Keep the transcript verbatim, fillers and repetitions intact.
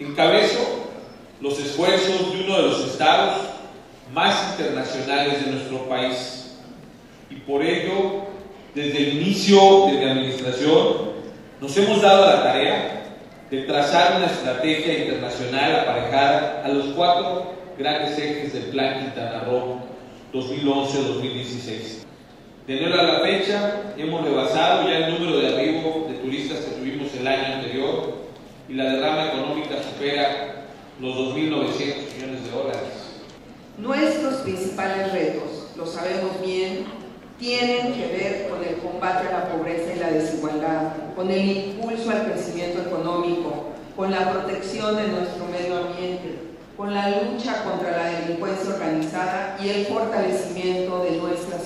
Encabezo los esfuerzos de uno de los estados más internacionales de nuestro país y por ello, desde el inicio de mi administración, nos hemos dado la tarea de trazar una estrategia internacional aparejada a los cuatro grandes ejes del Plan Quintana Roo dos mil once a dos mil dieciséis. De enero a la fecha, hemos rebasado ya el número de arribo de turistas que tuvimos el año anterior y la derrama económica supera los dos mil novecientos millones de dólares. Nuestros principales retos, lo sabemos bien, tienen que ver con el combate a la pobreza y la desigualdad, con el impulso al crecimiento económico, con la protección de nuestro medio ambiente, con la lucha contra la delincuencia organizada y el fortalecimiento de nuestras